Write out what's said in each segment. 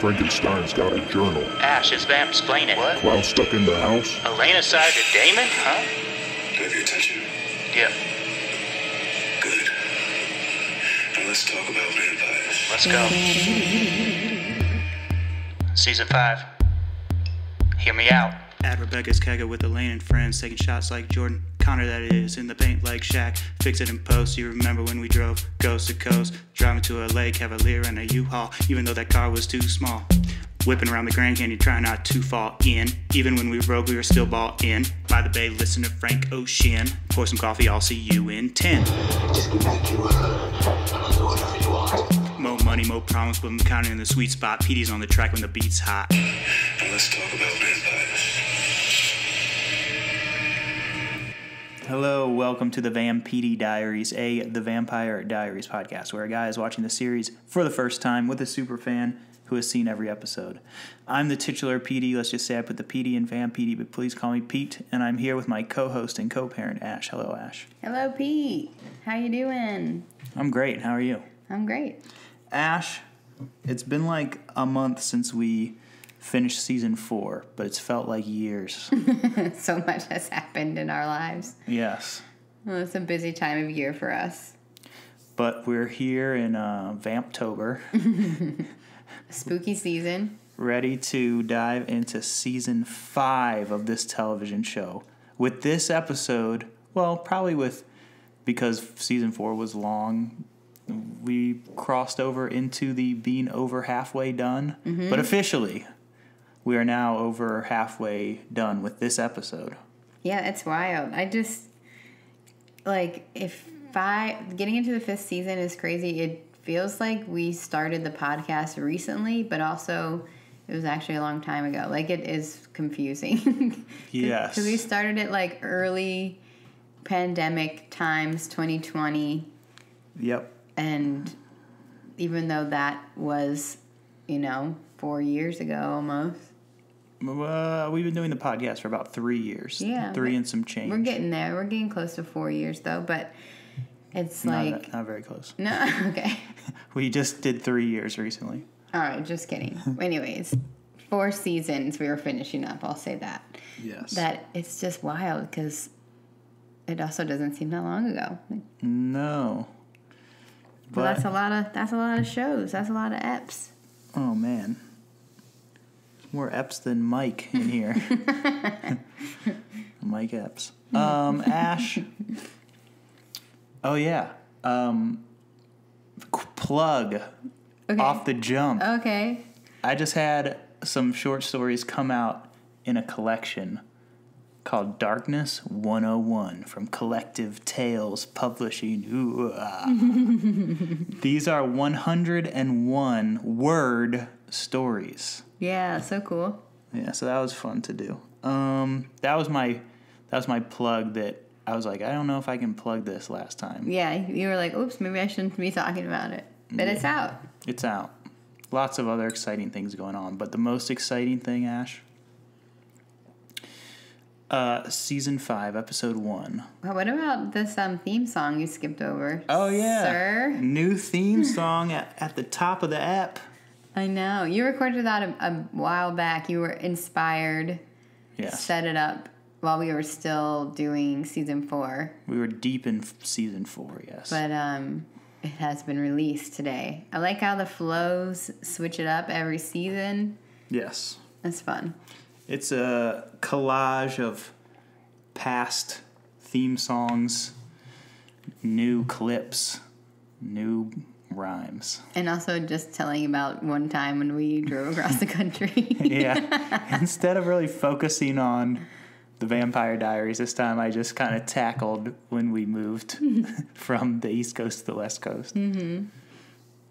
Frankenstein's got a journal. Ash, his vamps explain it. What? Klaus stuck in the house? Elena side to Damon, huh? Do I have your attention? Yep. Good. Now let's talk about vampires. Let's go. Season 5. Hear me out. At Rebekah's kegger with Elena and friends, taking shots like Jordan. Connor, that is, in the paint like Shaq. Fix it in post, you remember when we drove coast to coast. Driving to a LA Cavalier and a U-Haul, even though that car was too small. Whipping around the Grand Canyon, trying not to fall in. Even when we broke, we were still ball in. By the bay, listen to Frank Ocean. Pour some coffee, I'll see you in 10. Just get back to work. I'll do whatever you want. More money, more problems, but I'm counting in the sweet spot. PD's on the track when the beat's hot. Now let's talk about vampires. Hello, welcome to the Vampire Diaries, The Vampire Diaries podcast, where a guy is watching the series for the first time with a super fan who has seen every episode. I'm the titular PD, let's just say I put the PD in Vampire, but please call me Pete, and I'm here with my co-host and co-parent, Ash. Hello, Ash. Hello, Pete. How you doing? I'm great. How are you? I'm great. Ash, it's been like a month since we finished season 4, but it's felt like years. So much has happened in our lives. Yes. Well, it's a busy time of year for us. But we're here in Vamptober. Spooky season. Ready to dive into season 5 of this television show. With this episode, well, probably because season 4 was long, we crossed over into the being over halfway done, but officially. We are now over halfway done with this episode. Yeah, it's wild. I just, like, getting into the 5th season is crazy. It feels like we started the podcast recently, but also it was actually a long time ago. Like, it is confusing. Yes. Because we started it, like, early pandemic times, 2020. Yep. And even though that was, 4 years ago almost. We've been doing the podcast for about 3 years. Yeah. 3 and some change. We're getting there. We're getting close to 4 years, though, but it's Not very close. No? Okay. We just did 3 years recently. All right, just kidding. Anyways, 4 seasons we were finishing up, I'll say that. Yes. That it's just wild, because it also doesn't seem that long ago. No. But that's a lot of shows. That's a lot of eps. Oh, man. More Epps than Mike in here. Mike Epps. Ash. Oh, yeah. Plug. Okay. Off the jump. Okay. I just had some short stories come out in a collection called Darkness 101 from Collective Tales Publishing. Ooh, These are 101 word stories. Yeah, so cool. Yeah, so that was fun to do. That was my plug that I was like, I don't know if I can plug this last time. Yeah, you were like, oops, maybe I shouldn't be talking about it. But yeah. It's out. It's out. Lots of other exciting things going on, but the most exciting thing, Ash, season 5, episode 1. Well, what about this theme song you skipped over? Oh, yeah. Sir? New theme song at the top of the app. I know. You recorded that a while back. You were inspired. Yes. Set it up while we were still doing season 4. We were deep in season 4, yes. But it has been released today. I like how the flows switch it up every season. Yes. That's fun. It's a collage of past theme songs, new clips, new rhymes. And also just telling about one time when we drove across the country. Yeah. Instead of really focusing on the Vampire Diaries this time, I just kind of tackled when we moved from the East Coast to the West Coast. Mm-hmm.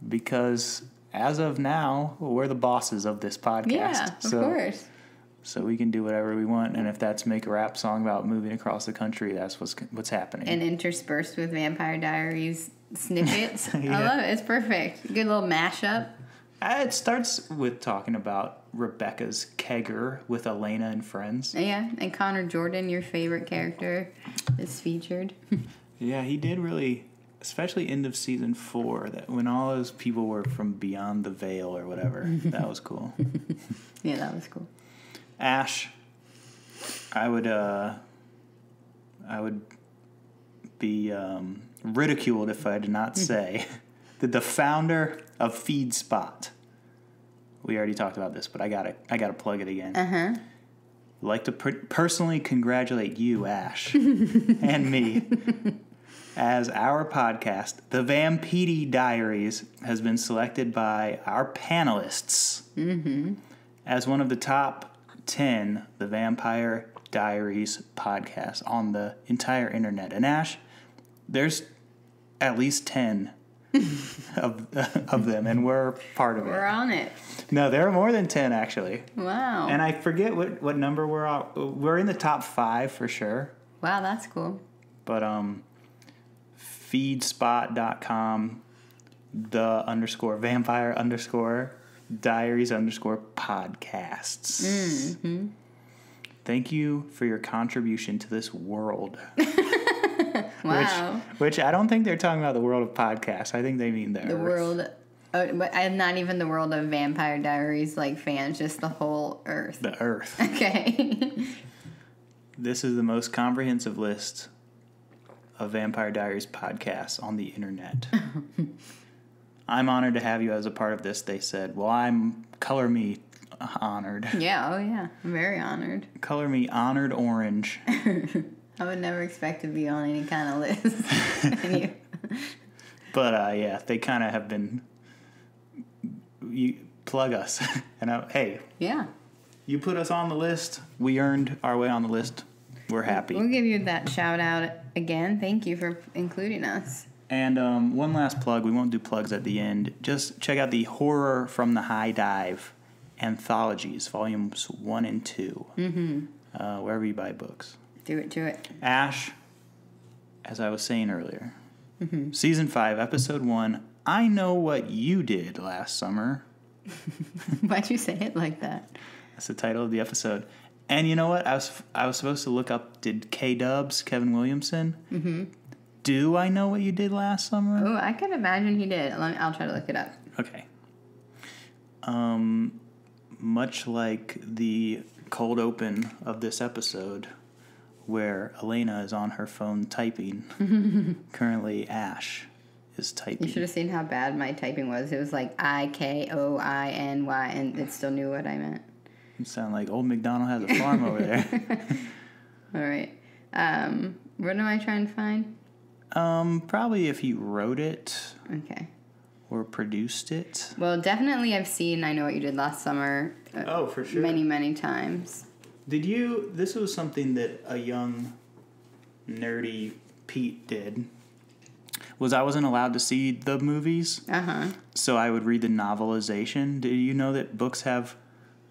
Because as of now, we're the bosses of this podcast. Yeah, of course. So we can do whatever we want, and if that's make a rap song about moving across the country, that's what's happening. And interspersed with Vampire Diaries snippets. Yeah. I love it. It's perfect. Good little mashup. It starts with talking about Rebekah's kegger with Elena and friends. Yeah, and Connor Jordan, your favorite character, is featured. Yeah, he did really especially end of season 4, that when all those people were from beyond the veil or whatever. That was cool. Yeah, that was cool. Ash, I would be ridiculed if I did not say that the founder of Feedspot. We already talked about this, but I gotta plug it again. Uh-huh. I'd like to personally congratulate you, Ash, and me, as our podcast, The Vampire Diaries, has been selected by our panelists as one of the top 10 The Vampire Diaries podcasts on the entire internet. And Ash, there's at least 10 of them, and we're part of it. We're on it. No, there are more than 10, actually. Wow. And I forget what number we're on. We're in the top 5 for sure. Wow, that's cool. But feedspot.com, the _vampire_diaries_podcasts. Mm-hmm. Thank you for your contribution to this world. Wow. Which I don't think they're talking about the world of podcasts. I think they mean the world. Oh, but not even the world of Vampire Diaries, like fans, just the whole earth. The earth. Okay. This is the most comprehensive list of Vampire Diaries podcasts on the internet. I'm honored to have you as a part of this, they said. Well, color me honored. Yeah, oh yeah, I'm very honored. Color me honored orange. I would never expect to be on any kind of list. But yeah, they kind of have been... You plug us. And hey. Yeah. You put us on the list. We earned our way on the list. We're happy. We'll give you that shout out again. Thank you for including us. And one last plug. We won't do plugs at the end. Just check out the Horror from the High Dive anthologies, volumes 1 and 2. Wherever you buy books. Do it, do it. Ash, as I was saying earlier, season 5, episode 1, I Know What You Did Last Summer. Why'd you say it like that? That's the title of the episode. And you know what? I was supposed to look up, did K-Dubs, Kevin Williamson, do I Know What You Did Last Summer? Oh, I can imagine he did. I'll try to look it up. Okay. Much like the cold open of this episode, where Elena is on her phone typing. Currently, Ash is typing. You should have seen how bad my typing was. It was like I-K-O-I-N-Y, and it still knew what I meant. You sound like old MacDonald has a farm over there. All right. What am I trying to find? Probably if he wrote it. Okay. Or produced it. Well, definitely I've seen I Know What You Did Last Summer. Oh, for sure. Many, many times. This was something that a young, nerdy Pete did, was I wasn't allowed to see the movies, so I would read the novelization. Do you know that books have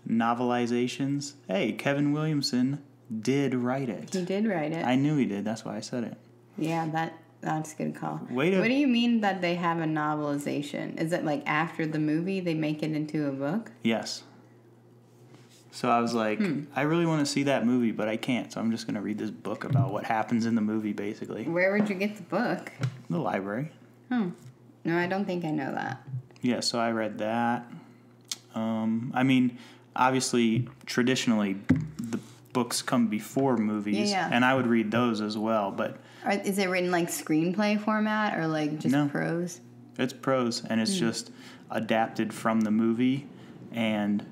novelizations? Hey, Kevin Williamson did write it. He did write it. I knew he did. That's why I said it. Yeah, that's a good call. What do you mean that they have a novelization? Is it like after the movie they make it into a book? Yes. So I was like, I really want to see that movie, but I can't. So I'm just going to read this book about what happens in the movie, basically. Where would you get the book? The library. Oh. No, I don't think I know that. Yeah, so I read that. I mean, obviously, traditionally, the books come before movies. Yeah, yeah. And I would read those as well, but... Is it written like screenplay format or like just prose? It's prose, and it's just adapted from the movie, and...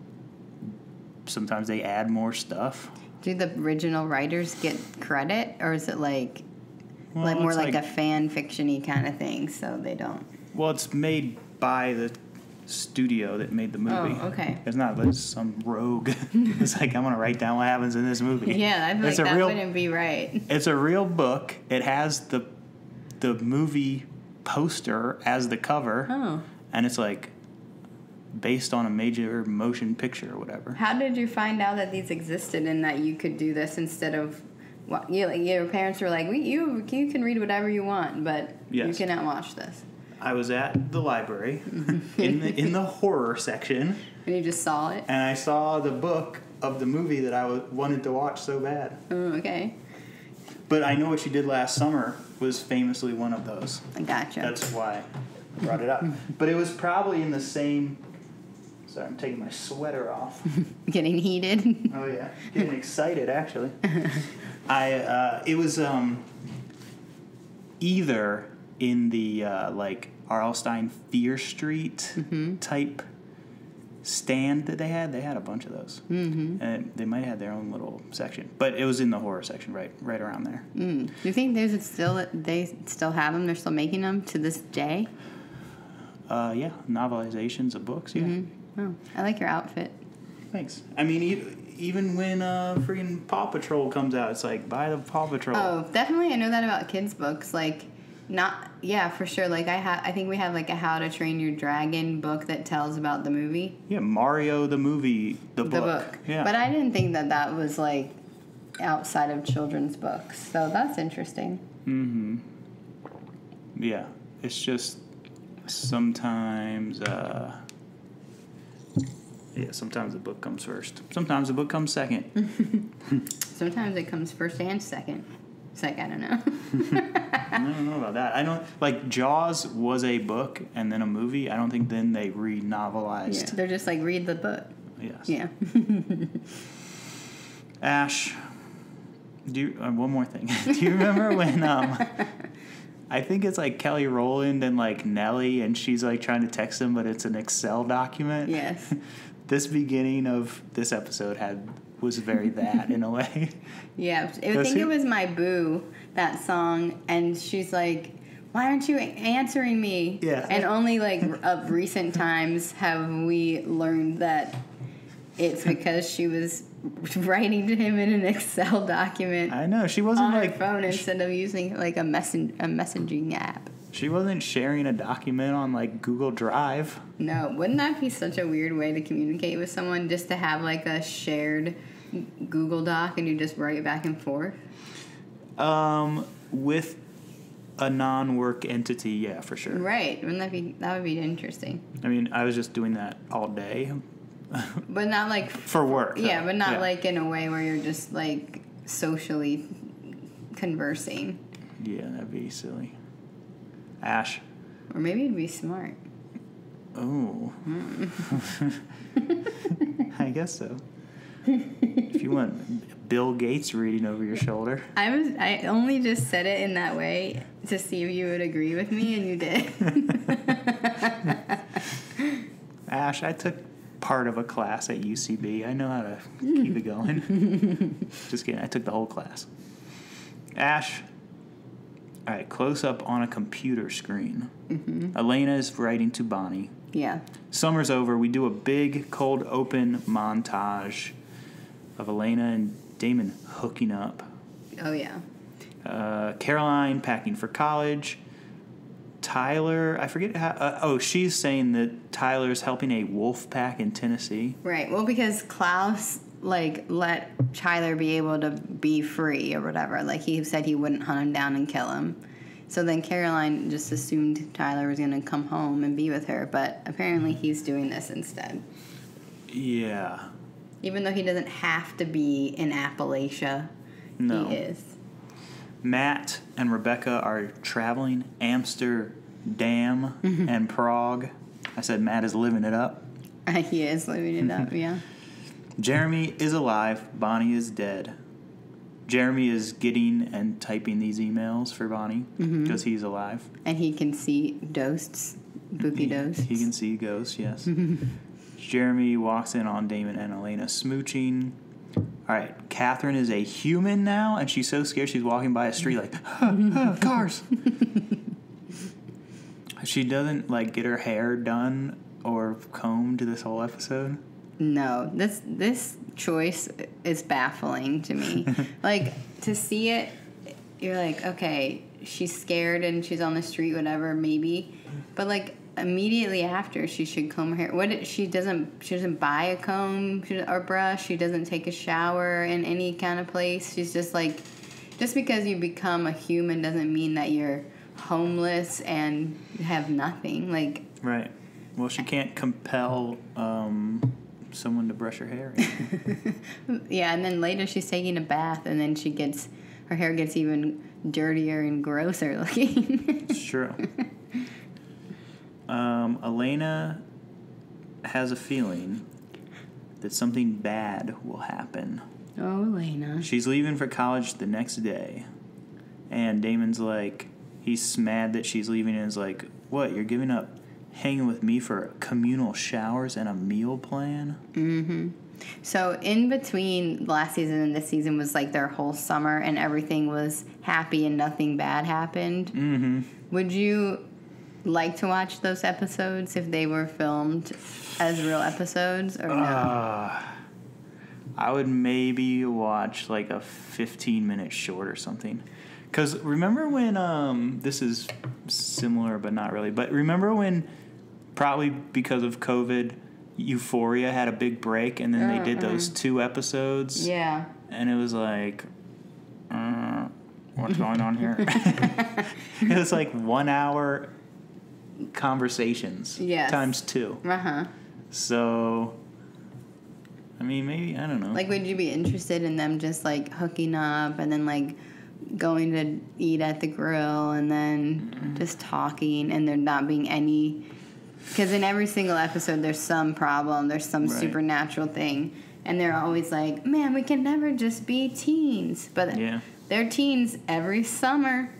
Sometimes they add more stuff. Do the original writers get credit, or is it like more like a fan fiction-y kind of thing, so they don't? Well, it's made by the studio that made the movie. Oh, okay. It's not like some rogue. It's like, I'm going to write down what happens in this movie. Yeah, I feel like that wouldn't be right. It's a real book. It has the movie poster as the cover. Oh. And it's like... based on a major motion picture or whatever. How did you find out that these existed and that you could do this instead of... your parents were like, you can read whatever you want, but you cannot watch this. I was at the library in the horror section. And you just saw it? And I saw the book of the movie that I wanted to watch so bad. Oh, okay. But I Know What You Did Last Summer was famously one of those. I gotcha. That's why I brought it up. But it was probably in the same... Sorry, I'm taking my sweater off. Getting heated. Oh, yeah. Getting excited, actually. It was either in the, like, Arlstein Fear Street type stand that they had. They had a bunch of those. Mm-hmm. And they might have had their own little section. But it was in the horror section, right around there. Mm. Do you think they still have them? They're still making them to this day? Yeah, novelizations of books, yeah. Mm-hmm. Oh, I like your outfit. Thanks. I mean, even when freaking Paw Patrol comes out, it's like, buy the Paw Patrol. Oh, definitely. I know that about kids' books. Like, not, yeah, for sure. Like, I think we have, like, a How to Train Your Dragon book that tells about the movie. Yeah, Mario the movie, the book. Yeah. But I didn't think that was, like, outside of children's books. So that's interesting. Mm-hmm. Yeah, it's just... Sometimes the book comes first. Sometimes the book comes second. Sometimes it comes first and second. It's like, I don't know. I don't know about that. I don't, like, Jaws was a book and then a movie. I don't think then they re-novelized. Yeah, they're just like, read the book. Yes. Yeah. Ash, one more thing. Do you remember when... I think it's like Kelly Rowland and like Nellie, and she's like trying to text him, but it's an Excel document. Yes. This beginning of this episode was very that in a way. Yeah, it was My Boo, that song, and she's like, "Why aren't you answering me?" Yeah. And only like of recent times have we learned that it's because she was writing to him in an Excel document. I know. She wasn't on her phone instead of using like a messaging app. She wasn't sharing a document on like Google Drive. No, wouldn't that be such a weird way to communicate with someone, just to have like a shared Google Doc and you just write back and forth? With a non-work entity, yeah, for sure. Right. Wouldn't that would be interesting. I mean, I was just doing that all day. But not like... For work. Yeah, though. But not like in a way where you're just like socially conversing. Yeah, that'd be silly. Ash. Or maybe it'd be smart. Oh. I guess so. If you want Bill Gates reading over your shoulder. I only just said it in that way to see if you would agree with me, and you did. Ash, I took... part of a class at UCB. I know how to keep it going. Just kidding. I took the whole class. Ash. All right. Close up on a computer screen. Mm-hmm. Elena is writing to Bonnie. Yeah. Summer's over. We do a big cold open montage of Elena and Damon hooking up. Oh, yeah. Caroline packing for college. Tyler, I forget how... she's saying that Tyler's helping a wolf pack in Tennessee. Right. Well, because Klaus, like, let Tyler be able to be free or whatever. Like, he said he wouldn't hunt him down and kill him. So then Caroline just assumed Tyler was going to come home and be with her. But apparently he's doing this instead. Yeah. Even though he doesn't have to be in Appalachia. No. He is. Matt and Rebekah are traveling Amsterdam and Prague. I said Matt is living it up. He is living it up, yeah. Jeremy is alive. Bonnie is dead. Jeremy is getting and typing these emails for Bonnie because he's alive. And he can see ghosts, bookie ghosts. He can see ghosts, yes. Jeremy walks in on Damon and Elena smooching. All right, Katherine is a human now, and she's so scared she's walking by a street like, cars. She doesn't, like, get her hair done or combed this whole episode. No, this choice is baffling to me. Like, to see it, you're like, okay, she's scared and she's on the street, whatever, maybe. But, like... immediately after, she should comb her hair. She doesn't buy a comb or brush. She doesn't take a shower in any kind of place. She's just like, just because you become a human doesn't mean that you're homeless and have nothing. Like, right. Well, she can't compel someone to brush her hair. Yeah, and then later she's taking a bath, and then her hair gets even dirtier and grosser looking. It's true. Elena has a feeling that something bad will happen. Oh, Elena. She's leaving for college the next day. And Damon's like, he's mad that she's leaving and is like, what, you're giving up hanging with me for communal showers and a meal plan? Mm-hmm. So in between last season and this season was like their whole summer and everything was happy and nothing bad happened. Mm-hmm. Would you like to watch those episodes if they were filmed as real episodes or no? I would maybe watch like a 15-minute short or something. Because remember when, this is similar but not really, but remember when, probably because of COVID, Euphoria had a big break and then they did those 2 episodes? Yeah. And it was like, what's going on here? It was like 1 hour conversations. Yes. Times 2. Uh-huh. So, I mean, maybe, I don't know. Like, would you be interested in them just, like, hooking up and then, like, going to eat at the grill and then just talking and there not being any... Because in every single episode, there's some problem. There's some supernatural thing. And they're always like, man, we can never just be teens. But they're teens every summer.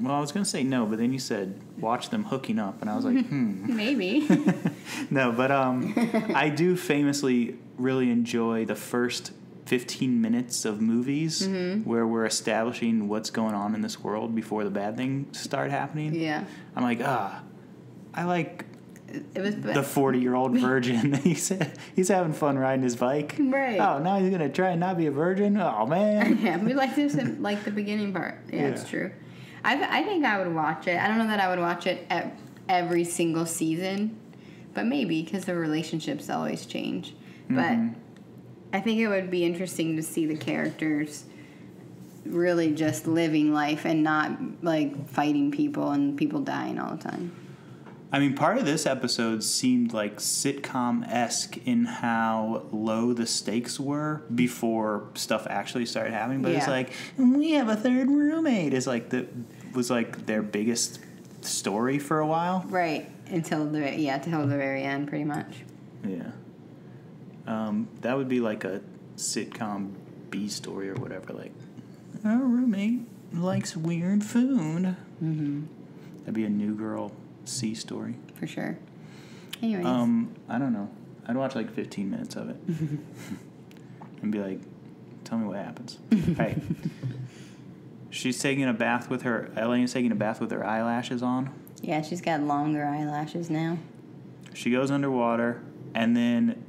Well, I was going to say no, but then you said watch them hooking up. And I was like, Maybe. No, but I do famously really enjoy the first 15 minutes of movies where we're establishing what's going on in this world before the bad things start happening. Yeah. I'm like, I like the 40-year-old virgin. He's having fun riding his bike. Right. Oh, now he's going to try and not be a virgin? Oh, man. Yeah, we like this in, like, the beginning part. Yeah, it's true. I think I would watch it. I don't know that I would watch it every single season, but maybe because the relationships always change. But I think it would be interesting to see the characters really just living life and not, like, fighting people and people dying all the time. I mean, part of this episode seemed, like, sitcom-esque in how low the stakes were before stuff actually started happening. But it's like, we have a third roommate. It's like was, like, their biggest story for a while. Right. Until the very end, pretty much. Yeah. That would be, like, a sitcom B story or whatever. Like, our roommate likes weird food. Mm-hmm. That'd be a New Girl C story. For sure. Anyways. I don't know. I'd watch like 15 minutes of it. And be like, tell me what happens. Right. She's taking a bath with her... Elena's taking a bath with her eyelashes on. Yeah, she's got longer eyelashes now. She goes underwater, and then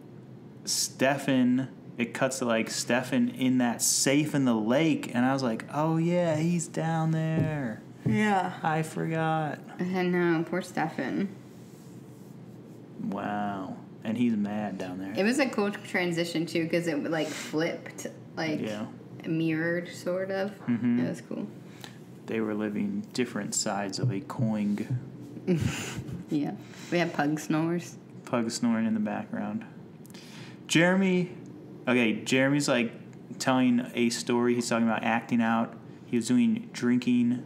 Stefan... It cuts to, like, Stefan in that safe in the lake, and I was like, oh, yeah, he's down there. Yeah. I forgot. I know. Poor Stefan. Wow. And he's mad down there. It was a cool transition, too, because it, like, flipped, like, mirrored, sort of. Mm-hmm. It was cool. They were living different sides of a coin. Yeah. We had pug snores. Pug snoring in the background. Jeremy's, like, telling a story. He's talking about acting out. He was doing drinking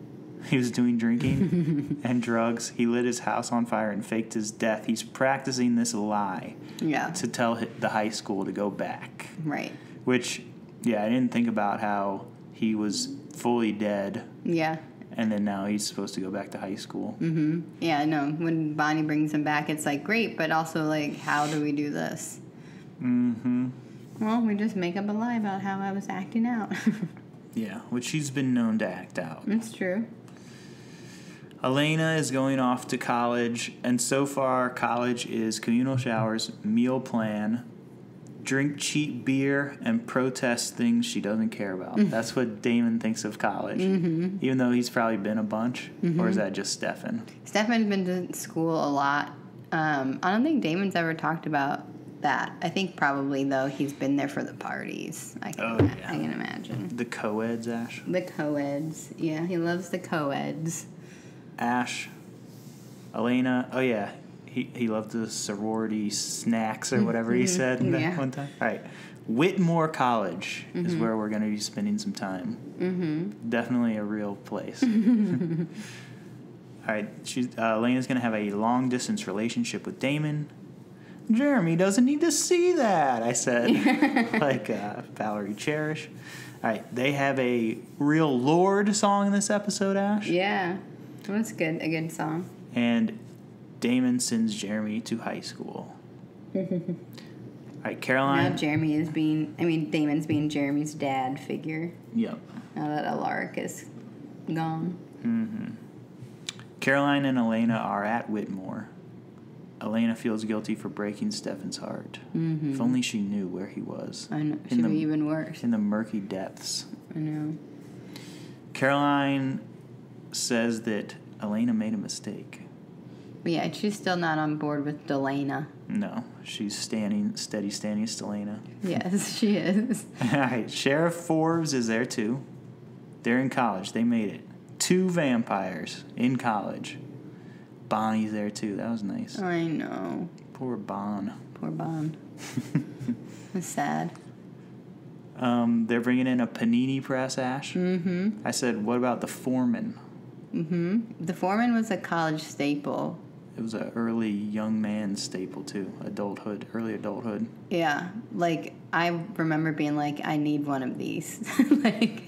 and drugs. He lit his house on fire and faked his death. He's practicing this lie to tell the high school to go back. Right. Which, I didn't think about how he was fully dead. Yeah. And then now he's supposed to go back to high school. Mm-hmm. Yeah, I know. When Bonnie brings him back, it's like, great, but also, like, how do we do this? Mm-hmm. Well, we just make up a lie about how I was acting out. Which she's been known to act out. It's true. Elena is going off to college, and so far college is communal showers, meal plan, drink cheap beer, and protest things she doesn't care about. That's what Damon thinks of college, even though he's probably been a bunch. Or is that just Stefan? Stefan's been to school a lot. I don't think Damon's ever talked about that. I think probably, though, he's been there for the parties. I can imagine. The co-eds, Ash. The co-eds. Yeah, he loves the co-eds. Elena, he loved the sorority snacks or whatever he said that one time. All right. Whitmore College is where we're going to be spending some time. Definitely a real place. All right. Elena's going to have a long-distance relationship with Damon. Jeremy doesn't need to see that, I said. Like Valerie Cherish. All right. They have a real Lord song in this episode, Ash. Yeah. Well, that's good. A good song. And Damon sends Jeremy to high school. All right, Caroline. Now Jeremy is Damon's being Jeremy's dad figure. Yep. Now that Alaric is gone. Caroline and Elena are at Whitmore. Elena feels guilty for breaking Stefan's heart. If only she knew where he was. I know. It should be even worse. In the murky depths. I know. Caroline says that Elena made a mistake. Yeah, she's still not on board with Delana. No, she's steady standing Delana. Yes, she is. All right, Sheriff Forbes is there too. They're in college. They made it. Two vampires in college. Bonnie's there too. That was nice. I know. Poor Bon. Poor Bon. It's sad. They're bringing in a panini press, Ash. I said, what about the foreman? The foreman was a college staple. It was an early young man staple, too. Adulthood. Early adulthood. Yeah. Like, I remember being like, I need one of these. Like,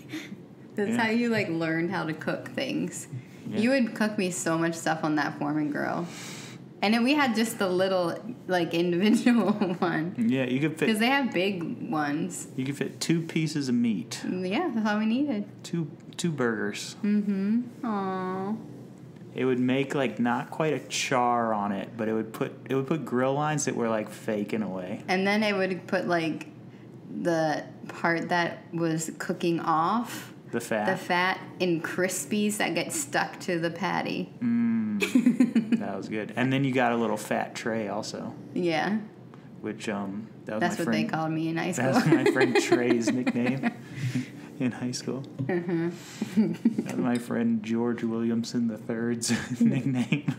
that's how you, like, learned how to cook things. Yeah. You would cook me so much stuff on that foreman grill. And then we had just the little, like, individual one. Yeah, you could fit... Because they have big ones. You could fit 2 pieces of meat. Yeah, that's all we needed. Two burgers. Aww. It would make, like, not quite a char on it, but it would put grill lines that were, like, fake in a way. And then it would put, like, the part that was cooking off. The fat in crispies that get stuck to the patty. That was good. And then you got a little fat tray also. Yeah. Which, that's what they called me in high school. That was my friend Trey's nickname. In high school. That's my friend George Williamson III's nickname.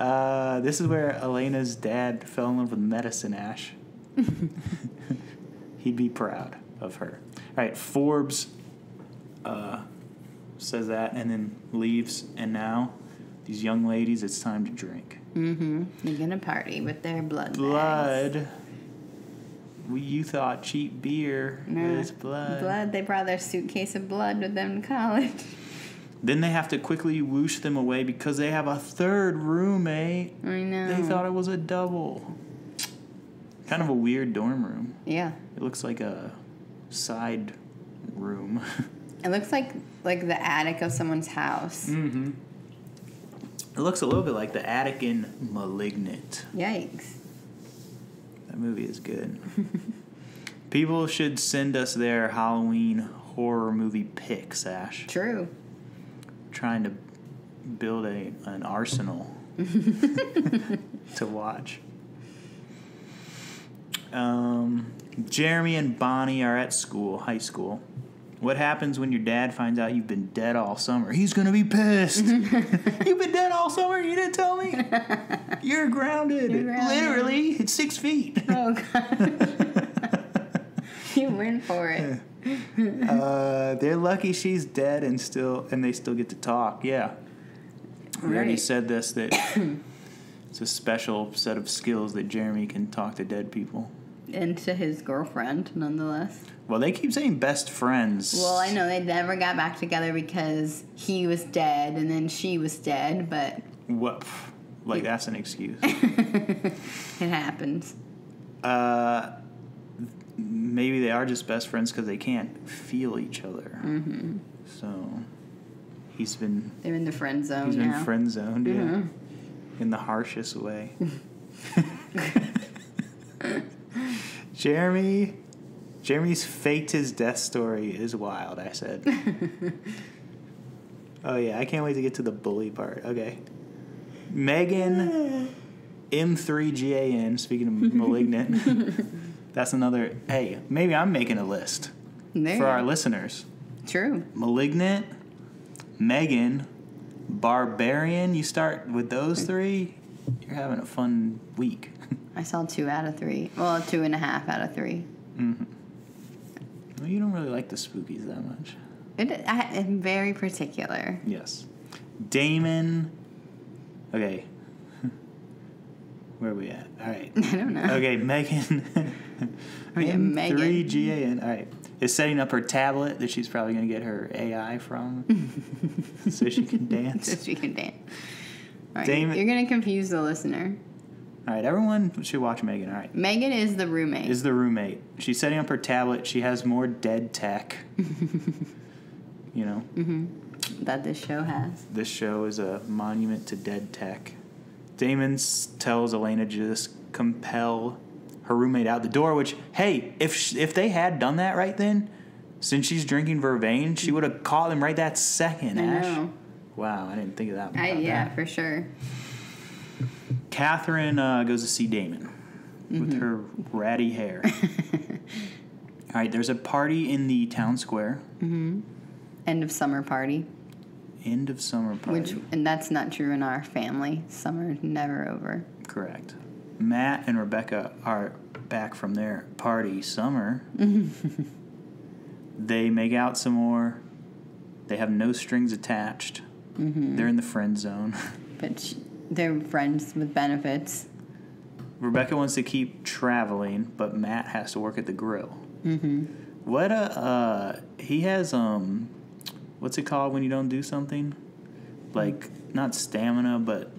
This is where Elena's dad fell in love with medicine, Ash. He'd be proud of her. All right, Forbes says that and then leaves. And now, these young ladies, it's time to drink. They're going to party with their blood. Blood. You thought cheap beer is blood. Blood. They brought their suitcase of blood with them to college. Then they have to quickly whoosh them away because they have a third roommate. I know. They thought it was a double. Kind of a weird dorm room. Yeah. It looks like a side room. It looks like the attic of someone's house. It looks a little bit like the attic in Malignant. Yikes. That movie is good. People should send us their Halloween horror movie picks, Ash. True. Trying to build an arsenal to watch. Jeremy and Bonnie are at school, high school. What happens when your dad finds out you've been dead all summer? He's going to be pissed. You've been dead all summer? You didn't tell me? You're grounded. Literally, it's 6 feet. Oh, God. You went for it. They're lucky she's dead and they still get to talk. Yeah. We already said this, that it's a special set of skills that Jeremy can talk to dead people. And to his girlfriend, nonetheless. Well, they keep saying best friends. Well, I know. They never got back together because he was dead and then she was dead, but... What? Like, that's an excuse. It happens. Maybe they are just best friends because they can't feel each other. So, he's been... They're in the friend zone He's been friend zoned, yeah. In the harshest way. Jeremy's faked his death story is wild, I said. Oh, yeah, I can't wait to get to the bully part. Okay. M3GAN, M3GAN, speaking of Malignant. That's another, hey, maybe I'm making a list for our listeners. True. Malignant, M3GAN, Barbarian, you start with those 3, You're having a fun week. I saw 2 out of 3. Well, 2.5 out of 3. Mm-hmm. Well, you don't really like the Spookies that much. I'm very particular. Yes. Damon. Okay. Where are we at? All right. I don't know. Okay, Megan. M3GAN. All right. Is setting up her tablet that she's probably going to get her AI from so she can dance. So she can dance. All right. Damon. You're going to confuse the listener. All right, everyone should watch Megan. All right. Megan is the roommate. Is the roommate. She's setting up her tablet. She has more dead tech. You know? Mm-hmm. That this show has. This show is a monument to dead tech. Damon tells Elena to just compel her roommate out the door, which, hey, if they had done that right then, since she's drinking vervain, she would have caught him right that second, Ash. I know. Wow, I didn't think of that one. Yeah, for sure. Katherine goes to see Damon with her ratty hair. All right, there's a party in the town square. Mm-hmm. End of summer party. End of summer party. And that's not true in our family. Summer's never over. Correct. Matt and Rebekah are back from their party summer. They make out some more. They have no strings attached. Mm-hmm. They're in the friend zone. But they're friends with benefits. Rebekah wants to keep traveling, but Matt has to work at the grill. Mm-hmm. What a... he has... what's it called when you don't do something? Like, not stamina, but...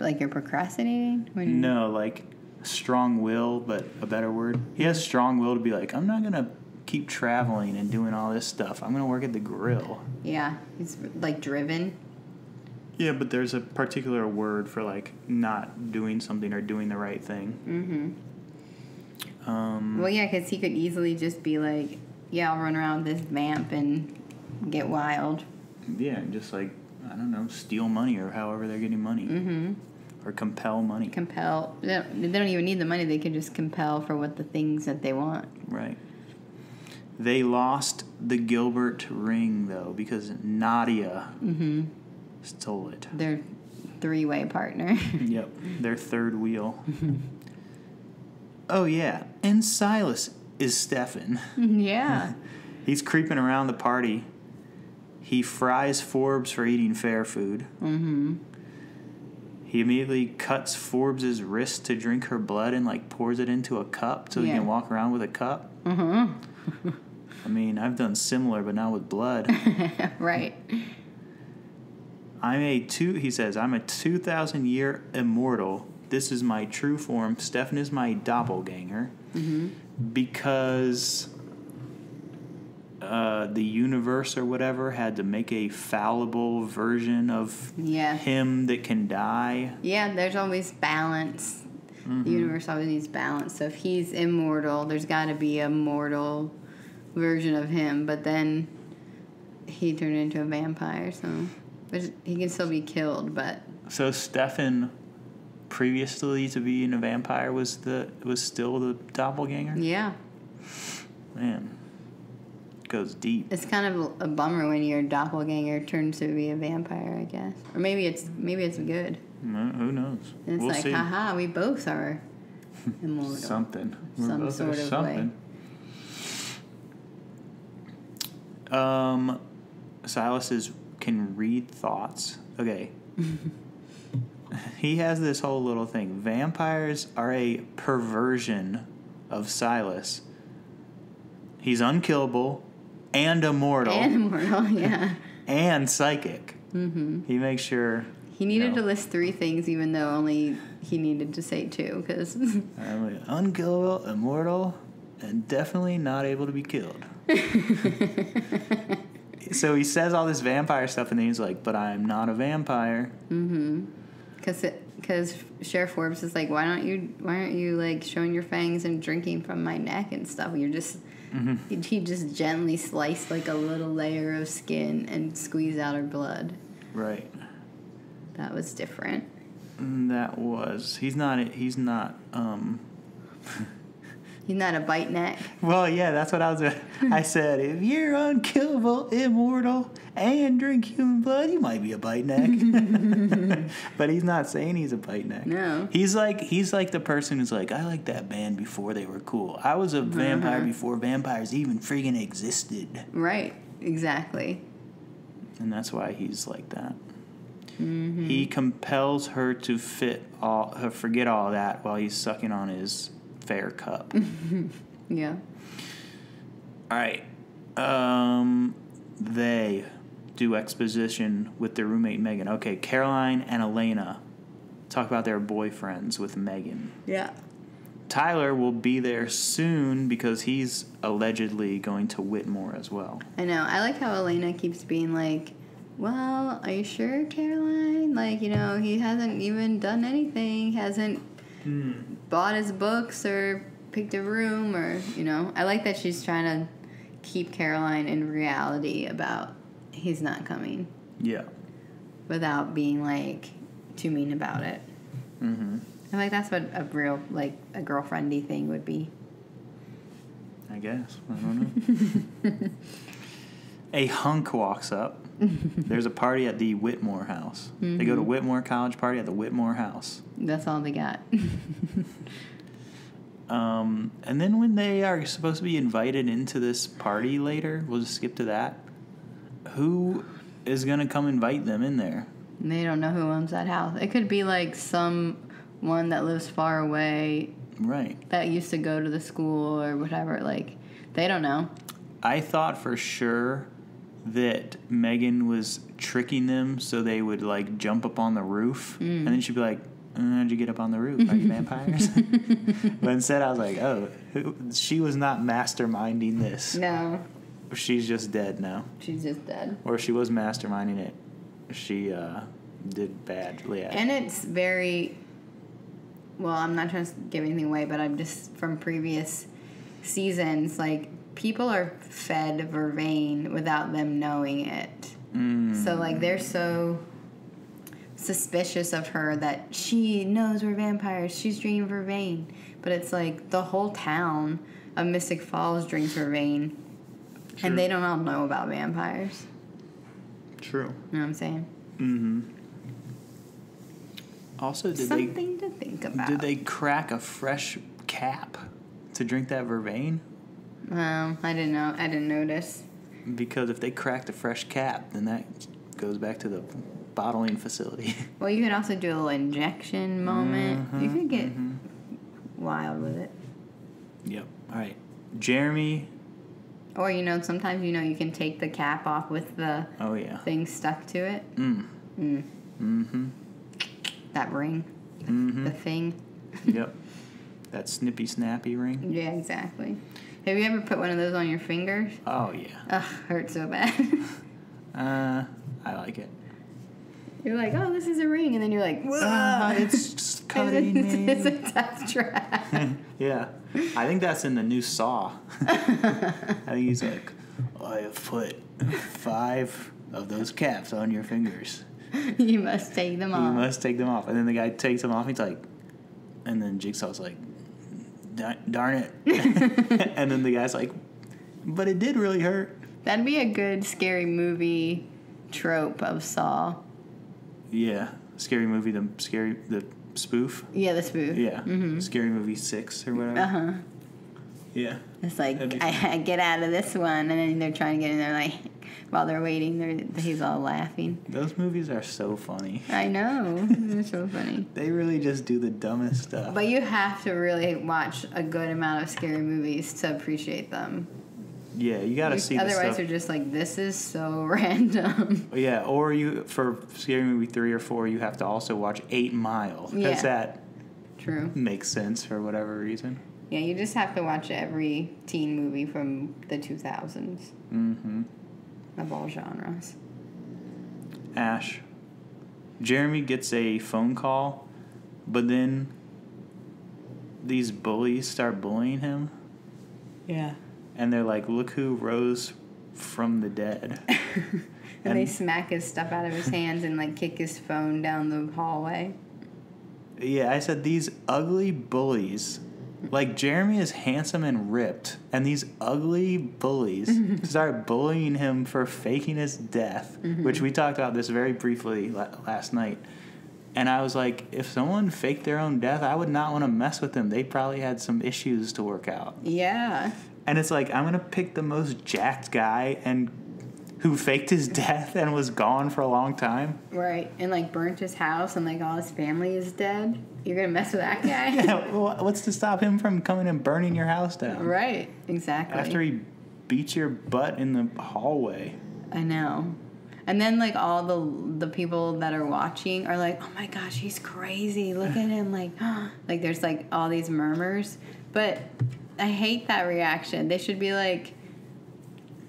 Like you're procrastinating? No, like strong will, but a better word. He has strong will to be like, I'm not going to keep traveling and doing all this stuff. I'm going to work at the grill. Yeah, he's like driven. Yeah, but there's a particular word for like not doing something or doing the right thing. Mm-hmm. Well, yeah, because he could easily just be like... Yeah, I'll run around with this vamp and get wild. Yeah, just like, I don't know, steal money or however they're getting money. Mm-hmm. Or compel money. Compel. They don't even need the money. They can just compel for what the things that they want. Right. They lost the Gilbert ring, though, because Nadia stole it. Their three-way partner. Yep. Their third wheel. Oh, yeah. And Silas is Stefan. Yeah. He's creeping around the party. He fries Forbes for eating fair food. Mm-hmm. He immediately cuts Forbes' wrist to drink her blood and, like, pours it into a cup so he can walk around with a cup. Mm-hmm. I mean, I've done similar, but not with blood. Right. He says, I'm a 2,000-year immortal. This is my true form. Stefan is my doppelganger. Mm-hmm. Because the universe or whatever had to make a fallible version of him that can die. Yeah, there's always balance. Mm-hmm. The universe always needs balance. So if he's immortal, there's got to be a mortal version of him. But then he turned into a vampire, so he can still be killed. But so Stefan... previously to being a vampire was still the doppelganger? Yeah. Man. It goes deep. It's kind of a bummer when your doppelganger turns to be a vampire, I guess. Or maybe it's good. No, who knows? And it's we'll see. Haha, we both are immortal. Something. Some sort of something. Way. Silas can read thoughts. Okay. He has this whole little thing. Vampires are a perversion of Silas. He's unkillable and immortal. And immortal, yeah. And psychic. Mm-hmm. He makes sure... He needed to list 3 things, even though only he needed to say 2. Cause unkillable, immortal, and definitely not able to be killed. So he says all this vampire stuff, and then he's like, but I'm not a vampire. Mm-hmm. Because Sheriff Forbes is like, why aren't you like showing your fangs and drinking from my neck and stuff? And you're just he just gently sliced like a little layer of skin and squeezed out her blood. Right. That was different. He's not. You're not a bite neck. Well, yeah, that's what I was. I said, if you're unkillable, immortal, and drink human blood, you might be a bite neck. But he's not saying he's a bite neck. No. He's like the person who's like, I like that band before they were cool. I was a vampire before vampires even friggin' existed. Right. Exactly. And that's why he's like that. Mm-hmm. He compels her to forget all that while he's sucking on his fair cup. Yeah. All right. They do exposition with their roommate Megan. Okay, Caroline and Elena talk about their boyfriends with Megan. Yeah. Tyler will be there soon because he's allegedly going to Whitmore as well. I know. I like how Elena keeps being like, well, are you sure, Caroline? Like, you know, he hasn't even done anything, hasn't bought his books or picked a room or, you know. I like that she's trying to keep Caroline in reality about he's not coming. Yeah. Without being, like, too mean about it. Mm-hmm. I feel like that's what a real, like, a girlfriendy thing would be. I guess. I don't know. A hunk walks up. There's a party at the Whitmore house. Mm-hmm. They go to Whitmore College party at the Whitmore house. That's all they got. And then when they are supposed to be invited into this party later, we'll just skip to that. Who is going to come invite them in there? They don't know who owns that house. It could be, like, one that lives far away. Right. That used to go to the school or whatever. Like, they don't know. I thought for sure that Megan was tricking them so they would, like, jump up on the roof. Mm. And then she'd be like, how'd you get up on the roof? Are you vampires? But instead I was like, oh, she was not masterminding this. No. She's just dead now. She's just dead. Or if she was masterminding it, she did badly at it. And it's very... Well, I'm not trying to give anything away, but I'm just from previous seasons, like, people are fed vervain without them knowing it. Mm. So, like, they're so suspicious of her that she knows we're vampires. She's drinking vervain. But it's like the whole town of Mystic Falls drinks vervain, and they don't all know about vampires. True. You know what I'm saying? Mm-hmm. Also, something to think about. Did they crack a fresh cap to drink that vervain? Well, I didn't know. I didn't notice. Because if they cracked a fresh cap, then that goes back to the bottling facility. Well, you could also do a little injection moment. You could get wild with it. Yep. All right. Jeremy. Or, you know, sometimes, you know, you can take the cap off with the thing stuck to it. That ring. The thing. Yep. That snippy snappy ring. Yeah, exactly. Have you ever put one of those on your fingers? Oh, yeah. Ugh, hurts so bad. I like it. You're like, oh, this is a ring. And then you're like, whoa. It's cutting me. It's a tough trap. Yeah. I think that's in the new Saw. I think he's like, I have put 5 of those caps on your fingers. You must take them off. You must take them off. And then the guy takes them off. He's like, and then Jigsaw's like, darn it. And then the guy's like, but it did really hurt. That'd be a good Scary Movie trope of Saw. Yeah. Scary Movie, the spoof. Yeah, the spoof. Yeah. Mm-hmm. Scary Movie 6 or whatever. Uh-huh. Yeah. It's like, I get out of this one. And then they're trying to get in there, like, while they're waiting, he's all laughing. Those movies are so funny. I know. They're so funny. They really just do the dumbest stuff. But you have to really watch a good amount of Scary Movies to appreciate them. Yeah, you gotta see the stuff. Otherwise, they're just like, this is so random. Yeah, or for Scary Movie 3 or 4, you have to also watch 8 Mile. Yeah. Because that makes sense for whatever reason. Yeah, you just have to watch every teen movie from the 2000s. Mm-hmm. Of all genres. Ash. Jeremy gets a phone call, but then these bullies start bullying him. Yeah. And they're like, look who rose from the dead. and they smack his stuff out of his hands and, like, kick his phone down the hallway. Yeah, I said these ugly bullies Like, Jeremy is handsome and ripped, and these ugly bullies start bullying him for faking his death, which we talked about this very briefly last night. And I was like, if someone faked their own death, I would not want to mess with them. They probably had some issues to work out. Yeah. And it's like, I'm going to pick the most jacked guy and who faked his death and was gone for a long time. Right. And, like, burnt his house and, like, all his family is dead. You're going to mess with that guy? Yeah, well, what's to stop him from coming and burning your house down? Right. Exactly. After he beats your butt in the hallway. I know. And then, like, all the people that are watching are like, oh, my gosh, he's crazy. Look at him. Like, oh. Like, there's, like, all these murmurs. But I hate that reaction. They should be like,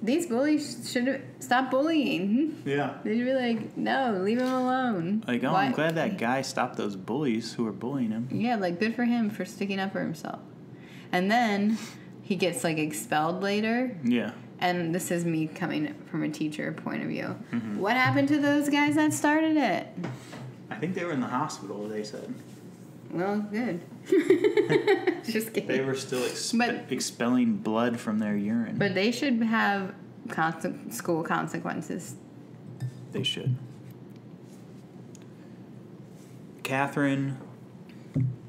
these bullies should stop bullying. Yeah. They should be like, no, leave him alone. Like, oh, I'm glad that guy stopped those bullies who were bullying him. Yeah, like, good for him for sticking up for himself. And then he gets, like, expelled later. Yeah. And this is me coming from a teacher point of view. Mm-hmm. What happened to those guys that started it? I think they were in the hospital, they said. Well, good. Just kidding. They were still expelling blood from their urine. But they should have school consequences. They should. Katherine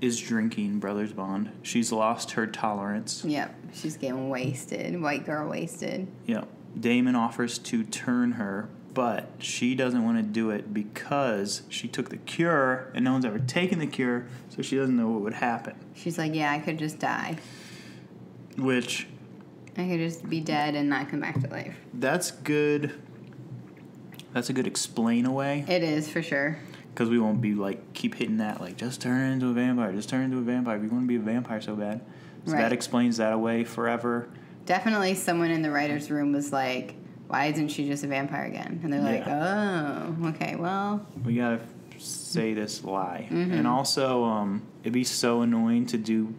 is drinking Brothers Bond. She's lost her tolerance. Yep. She's getting wasted. White girl wasted. Yep. Damon offers to turn her, but she doesn't want to do it because she took the cure and no one's ever taken the cure, so she doesn't know what would happen. She's like, yeah, I could just die. Which? I could just be dead and not come back to life. That's good. That's a good explain away. It is, for sure. Because we won't be like, keep hitting that, like, just turn into a vampire, just turn into a vampire. If you want to be a vampire so bad. So right. That explains that away forever. Definitely someone in the writer's room was like, why isn't she just a vampire again? And they're like, oh, okay, well. We got to say this lie. Mm-hmm. And also, it'd be so annoying to do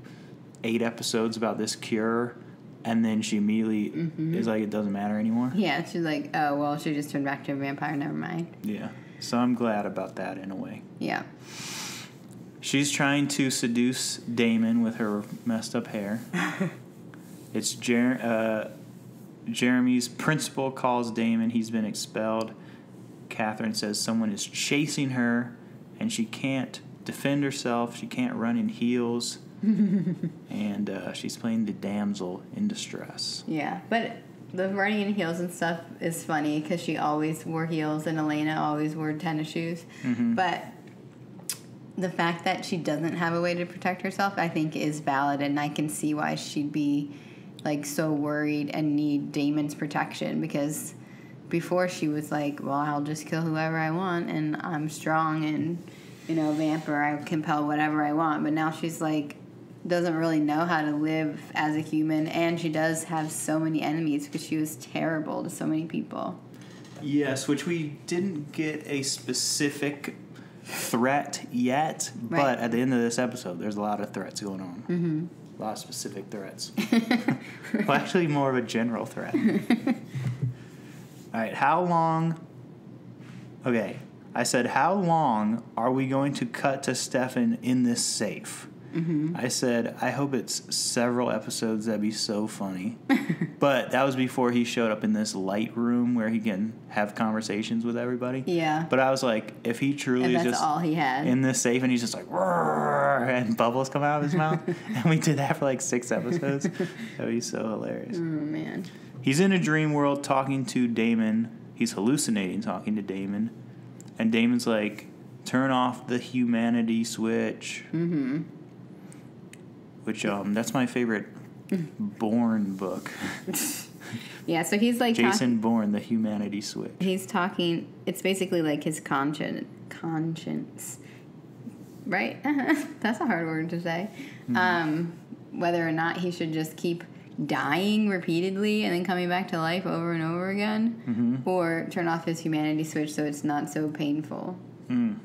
8 episodes about this cure, and then she immediately is like, it doesn't matter anymore. Yeah, she's like, oh, well, she just turned back to a vampire, never mind. Yeah, so I'm glad about that in a way. Yeah. She's trying to seduce Damon with her messed up hair. It's Jeremy's principal calls Damon. He's been expelled. Katherine says someone is chasing her, and she can't defend herself. She can't run in heels. And she's playing the damsel in distress. Yeah, but the running in heels and stuff is funny because she always wore heels, and Elena always wore tennis shoes. Mm-hmm. But the fact that she doesn't have a way to protect herself, I think, is valid, and I can see why she'd be, like, so worried and need Damon's protection, because before she was like, well, I'll just kill whoever I want, and I'm strong and, you know, vampire, I compel whatever I want. But now she's like, doesn't really know how to live as a human, and she does have so many enemies because she was terrible to so many people. Yes, which we didn't get a specific threat yet, right. But at the end of this episode, there's a lot of threats going on. Mm-hmm. A lot of specific threats. Well, actually, more of a general threat. All right, how long... Okay, I said, how long are we going to cut to Stefan in this safe? Mm-hmm. I said, I hope it's several episodes. That'd be so funny. But that was before he showed up in this light room where he can have conversations with everybody. Yeah. But I was like, if he truly is just all he had in this safe, and he's just like, and bubbles come out of his mouth, and we did that for like 6 episodes, that'd be so hilarious. Oh, man. He's in a dream world talking to Damon. He's hallucinating talking to Damon. And Damon's like, turn off the humanity switch. Mm-hmm. Which, that's my favorite Bourne book. Yeah, so he's like... Jason Bourne, The Humanity Switch. He's talking... It's basically like his conscience. Right? That's a hard word to say. Mm-hmm. Whether or not he should just keep dying repeatedly and then coming back to life over and over again, or turn off his humanity switch so it's not so painful. Mm.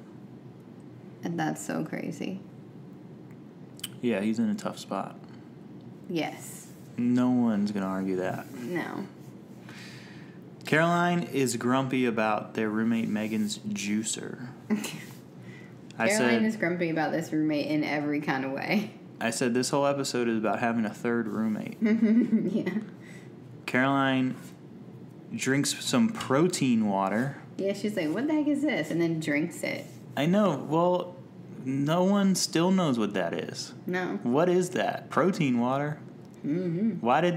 And that's so crazy. Yeah, he's in a tough spot. Yes. No one's going to argue that. No. Caroline is grumpy about their roommate Megan's juicer. Caroline is grumpy about this roommate in every kind of way. I said this whole episode is about having a third roommate. Yeah. Caroline drinks some protein water. Yeah, she's like, what the heck is this? And then drinks it. I know. Well, no one still knows what that is. No. What is that? Protein water? Mm-hmm. Why did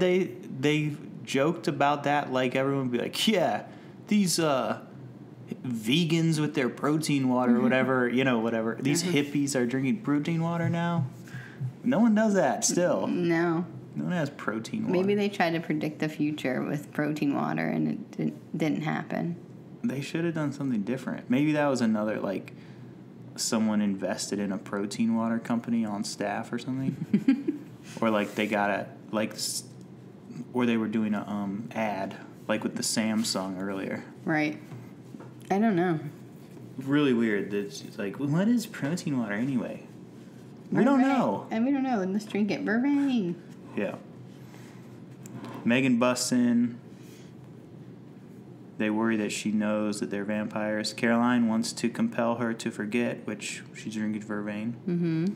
they joked about that like everyone would be like, yeah, these vegans with their protein water, mm-hmm. whatever, you know, whatever. These hippies are drinking protein water now. No one does that still. No. No one has protein water. Maybe they tried to predict the future with protein water and it didn't happen. They should have done something different. Maybe that was another, like, someone invested in a protein water company on staff or something. Or, like, they got a, like, or they were doing a ad, like with the Samsung earlier. Right. I don't know. Really weird. It's like, well, what is protein water anyway? We don't know. And we don't know. Let's drink it. Burbank. Yeah. Megan busts in. They worry that she knows that they're vampires. Caroline wants to compel her to forget, which she's drinking vervain. Mm-hmm.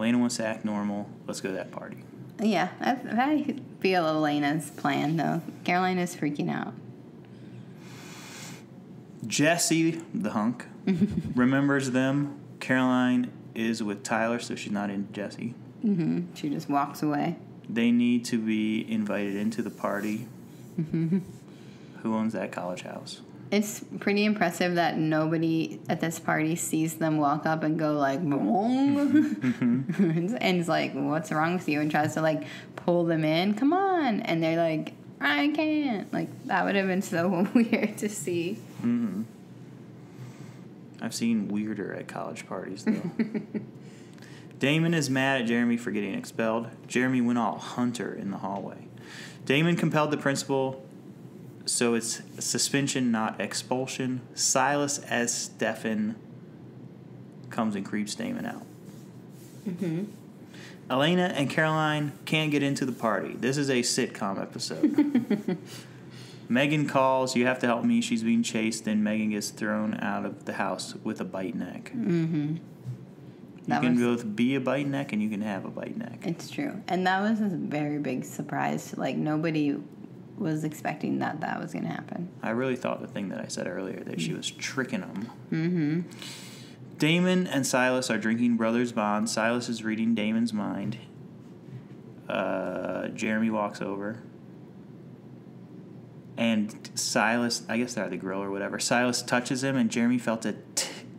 Elena wants to act normal. Let's go to that party. Yeah, I feel Elena's plan, though. Caroline is freaking out. Jesse, the hunk, remembers them. Caroline is with Tyler, so she's not into Jesse. Mm-hmm. She just walks away. They need to be invited into the party. Mm-hmm. Who owns that college house? It's pretty impressive that nobody at this party sees them walk up and go like, mm-hmm. and is like, what's wrong with you? And tries to like pull them in. Come on. And they're like, I can't. Like, that would have been so weird to see. Mm-hmm. I've seen weirder at college parties, though. Damon is mad at Jeremy for getting expelled. Jeremy went all hunter in the hallway. Damon compelled the principal, so it's suspension, not expulsion. Silas as Stefan comes and creeps Damon out. Mm-hmm. Elena and Caroline can't get into the party. This is a sitcom episode. Megan calls, you have to help me. She's being chased. Then Megan gets thrown out of the house with a bite neck. Mm-hmm. You can both be a bite neck and you can have a bite neck. It's true. And that was a very big surprise. Like, nobody was expecting that was going to happen. I really thought the thing that I said earlier, that she was tricking them. Mm-hmm. Damon and Silas are drinking Brothers Bond. Silas is reading Damon's mind. Jeremy walks over. And Silas, I guess they're at the grill or whatever. Silas touches him, and Jeremy felt a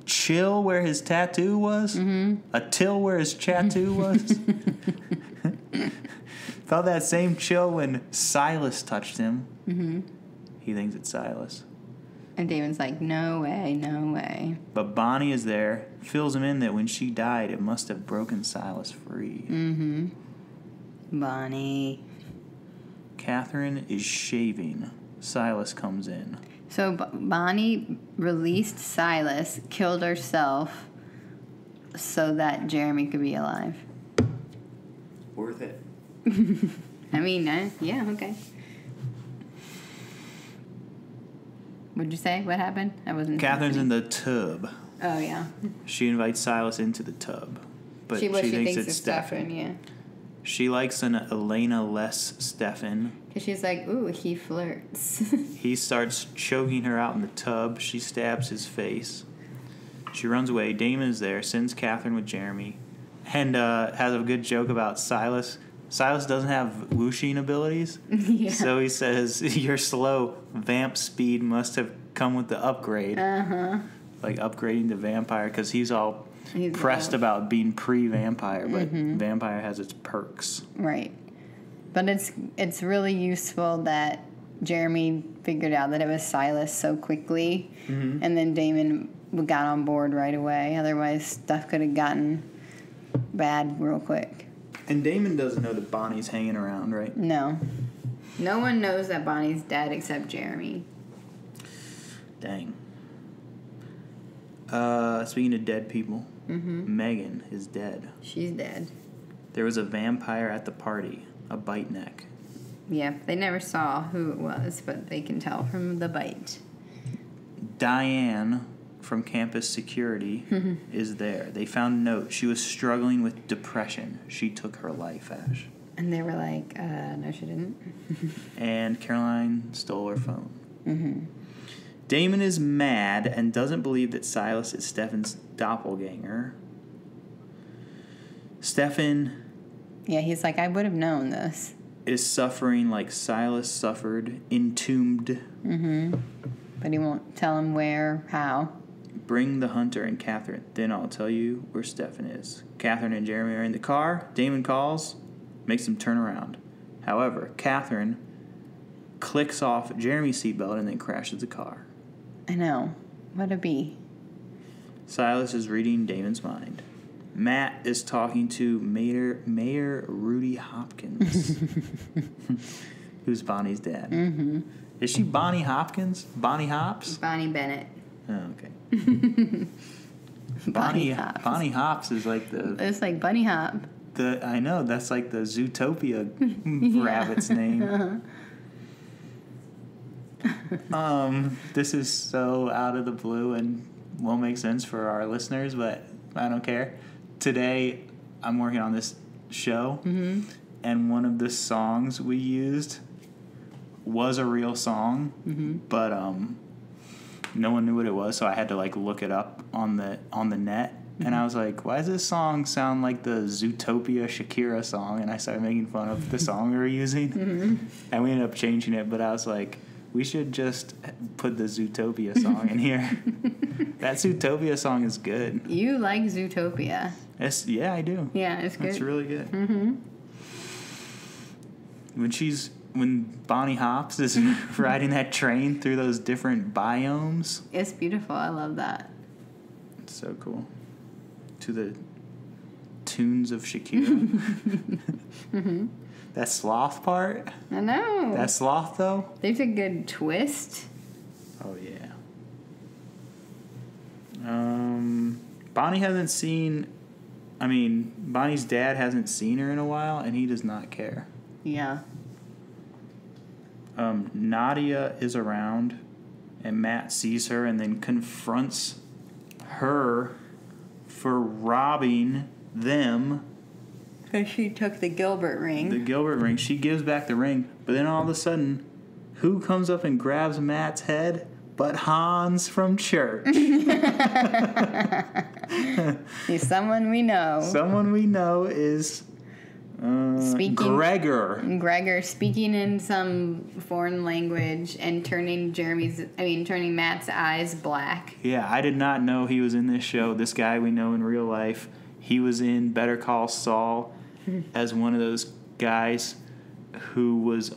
chill where his tattoo was. Mm-hmm. A till where his tattoo was. Felt that same chill when Silas touched him. Mm-hmm. He thinks it's Silas. And Damon's like, no way, no way. But Bonnie is there, fills him in that when she died, it must have broken Silas free. Mm-hmm. Bonnie. Katherine is shaving. Silas comes in. So Bonnie released Silas, killed herself, so that Jeremy could be alive. Worth it. I mean, yeah, okay. What'd you say? What happened? I wasn't. Katherine's in the tub. Oh, yeah. She invites Silas into the tub. But she thinks it's Stefan. Yeah. She likes an Elena-less Stefan. Because she's like, ooh, he flirts. He starts choking her out in the tub. She stabs his face. She runs away. Damon is there, sends Katherine with Jeremy, and has a good joke about Silas. Silas doesn't have whooshing abilities, yeah. So he says, your slow vamp speed must have come with the upgrade. Uh-huh. Like upgrading to vampire, because he's all pressed about being pre-vampire, but mm-hmm. Vampire has its perks. Right. But it's really useful that Jeremy figured out that it was Silas so quickly, mm-hmm. and then Damon got on board right away. Otherwise, stuff could have gotten bad real quick. And Damon doesn't know that Bonnie's hanging around, right? No. No one knows that Bonnie's dead except Jeremy. Dang. Speaking of dead people, mm-hmm. Megan is dead. She's dead. There was a vampire at the party, a bite neck. Yeah, they never saw who it was, but they can tell from the bite. Diane from campus security is there. They found notes. She was struggling with depression. She took her life, Ash. And they were like, no, she didn't. And Caroline stole her phone. Mm-hmm. Damon is mad and doesn't believe that Silas is Stefan's doppelganger. Stefan... yeah, he's like, I would have known this. Is suffering like Silas suffered, entombed. Mm-hmm. But he won't tell him where, how. Bring the hunter and Katherine. Then I'll tell you where Stefan is. Katherine and Jeremy are in the car. Damon calls, makes him turn around. However, Katherine clicks off Jeremy's seatbelt and then crashes the car. I know. What a bee. Silas is reading Damon's mind. Matt is talking to Mayor Rudy Hopkins, who's Bonnie's dad. Mm-hmm. Is she Bonnie Hopkins? Bonnie Hops? Bonnie Bennett. Oh, okay. Bonnie Hops. Bonnie Hops is like the... it's like Bunny Hop. I know, that's like the Zootopia rabbit's name. This is so out of the blue and won't make sense for our listeners, but I don't care. Today, I'm working on this show, and one of the songs we used... was a real song, but no one knew what it was, so I had to like look it up on the net, and I was like, why does this song sound like the Zootopia Shakira song? And I started making fun of the song we were using, and we ended up changing it, but I was like, we should just put the Zootopia song in here. That Zootopia song is good. You like Zootopia. Yeah, I do. Yeah, it's good. It's really good. When Bonnie Hops is riding that train through those different biomes. It's beautiful. I love that. It's so cool. To the tunes of Shakira. That sloth part. I know. That sloth, though. There's a good twist. Oh, yeah. Bonnie hasn't seen... I mean, Bonnie's dad hasn't seen her in a while, and he does not care. Yeah. Nadia is around, and Matt sees her and then confronts her for robbing them. Because she took the Gilbert ring. The Gilbert ring. She gives back the ring, but then all of a sudden, who comes up and grabs Matt's head but Hans from church? He's someone we know. Someone we know is... speaking, Gregor speaking in some foreign language and turning Matt's eyes black. Yeah, I did not know he was in this show. This guy we know in real life. He was in Better Call Saul as one of those guys who was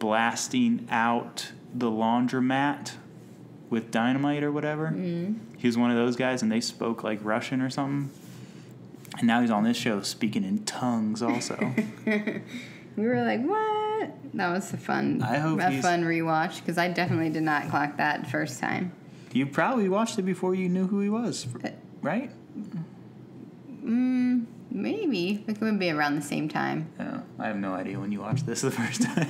blasting out the laundromat with dynamite or whatever. He was one of those guys, and they spoke like Russian or something. And now he's on this show speaking in tongues also. We were like, what? That was a fun rewatch, because I definitely did not clock that first time. You probably watched it before you knew who he was, right? Maybe. It would be around the same time. Oh, I have no idea when you watched this the first time.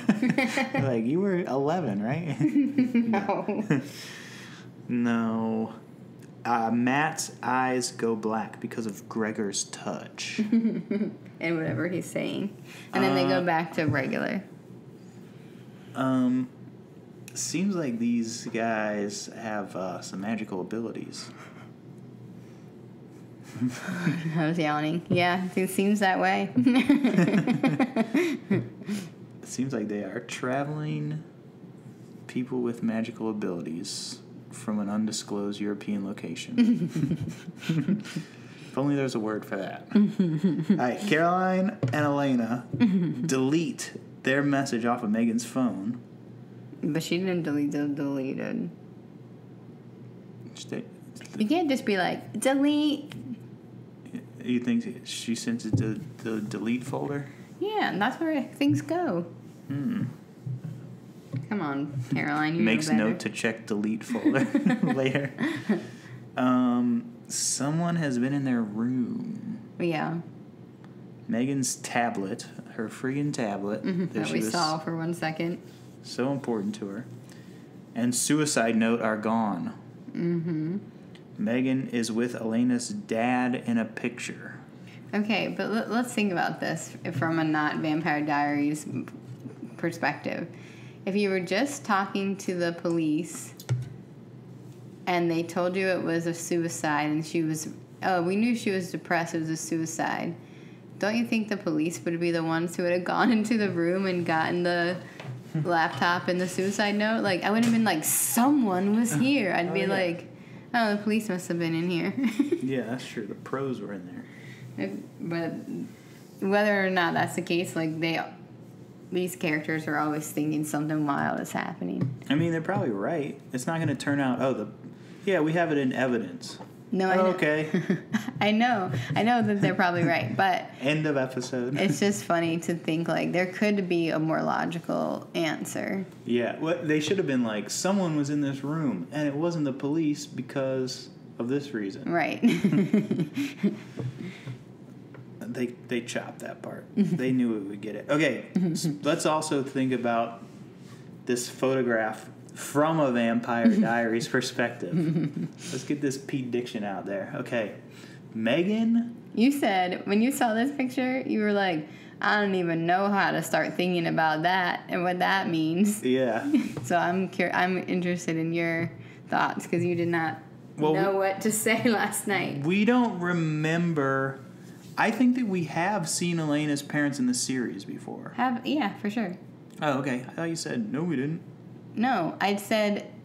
Like, you were 11, right? No. No. Matt's eyes go black because of Gregor's touch. And whatever he's saying. And then they go back to regular. Seems like these guys have some magical abilities. I was yawning. Yeah, it seems that way. It seems like they are traveling people with magical abilities from an undisclosed European location. If only there's a word for that. All right, Caroline and Elena delete their message off of Megan's phone. But she didn't delete the deleted. You can't just be like, delete. You think she sent it to the delete folder? Yeah, and that's where things go. Come on, Caroline. You makes note to check delete folder later. Someone has been in their room. Yeah. Megan's tablet, her friggin' tablet. That we saw for 1 second. So important to her. And suicide note are gone. Mm-hmm. M3GAN is with Elena's dad in a picture. Okay, but let's think about this from a not Vampire Diaries perspective. If you were just talking to the police and they told you it was a suicide and she was, oh, we knew she was depressed, it was a suicide, don't you think the police would be the ones who would have gone into the room and gotten the laptop and the suicide note? Like, I wouldn't have been like, someone was here. I'd be like, oh, the police must have been in here. Yeah, that's true. The pros were in there. But whether or not that's the case, like, these characters are always thinking something wild is happening. I mean, they're probably right. It's not going to turn out, yeah, we have it in evidence. No, I know. Okay. I know that they're probably right, but... End of episode. It's just funny to think, like, there could be a more logical answer. Yeah, well, they should have been like, someone was in this room, and it wasn't the police because of this reason. Right. They chopped that part. They knew it would get it. Okay, so let's also think about this photograph from a Vampire Diaries perspective. Let's get this Pete Diction out there. Okay, M3GAN? You said, when you saw this picture, you were like, I don't even know how to start thinking about that and what that means. Yeah. So I'm interested in your thoughts because you did not know what to say last night. We don't remember... I think that we have seen Elena's parents in the series before. Yeah, for sure. Oh, okay. I thought you said, no, we didn't. No, I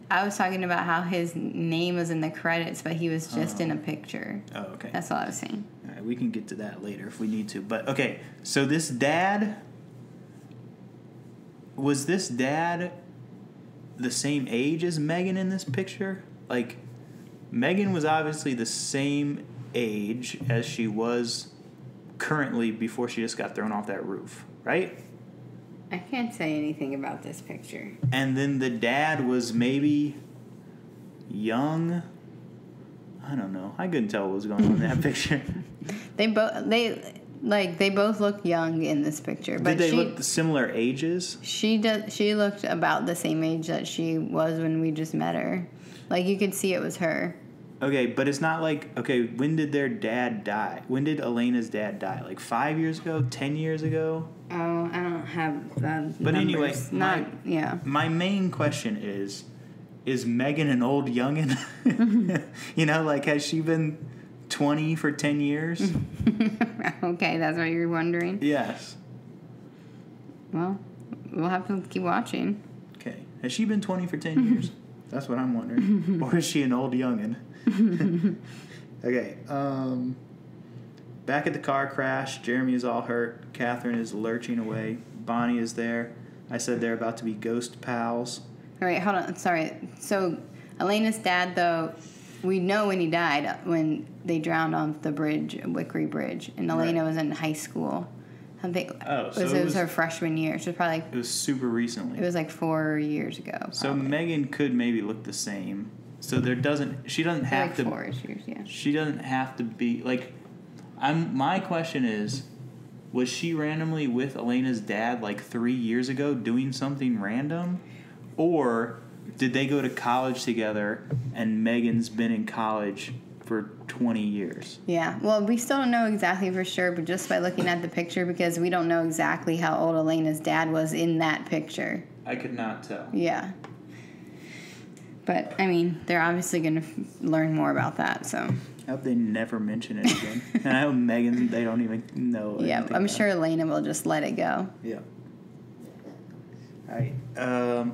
was talking about how his name was in the credits, but he was just in a picture. Oh, okay. That's all I was saying. All right, we can get to that later if we need to. But, okay, so this dad, was this dad the same age as M3GAN in this picture? Like, M3GAN was obviously the same age as she was currently before she just got thrown off that roof, right? I can't say anything about this picture. And then the dad was maybe young. I don't know. I couldn't tell what was going on in that picture. They both look young in this picture. But did they look similar ages? She looked about the same age that she was when we just met her. Like, you could see it was her. Okay, but it's not like, okay, when did their dad die? When did Elena's dad die? Like 5 years ago? 10 years ago? Oh, I don't have that. But anyway, my main question is M3GAN an old youngin'? You know, like, has she been 20 for 10 years? Okay, that's what you're wondering? Yes. Well, we'll have to keep watching. Okay. Has she been 20 for 10 years? That's what I'm wondering. Or is she an old youngin'? Okay, back at the car crash, Jeremy is all hurt. Katherine is lurching away. Bonnie is there. I said they're about to be ghost pals. All right, hold on. Sorry. So Elena's dad, though, we know when he died, when they drowned on the bridge, Wickery Bridge, and Elena was in high school. It was her freshman year. She was probably like... It was super recently. It was like 4 years ago. Probably. So M3GAN could maybe look the same. So she doesn't have to. Like 4 years, yeah. She doesn't have to be like. My question is, was she randomly with Elena's dad like 3 years ago doing something random, or did they go to college together and M3GAN's been in college for 20 years? Yeah. Well, we still don't know exactly for sure, but just by looking at the picture, because we don't know exactly how old Elena's dad was in that picture. I could not tell. Yeah. But, I mean, they're obviously going to learn more about that, so. I hope they never mention it again. And I hope M3GAN, they don't even know. Yeah, I'm sure Elena will just let it go. Yeah. All right.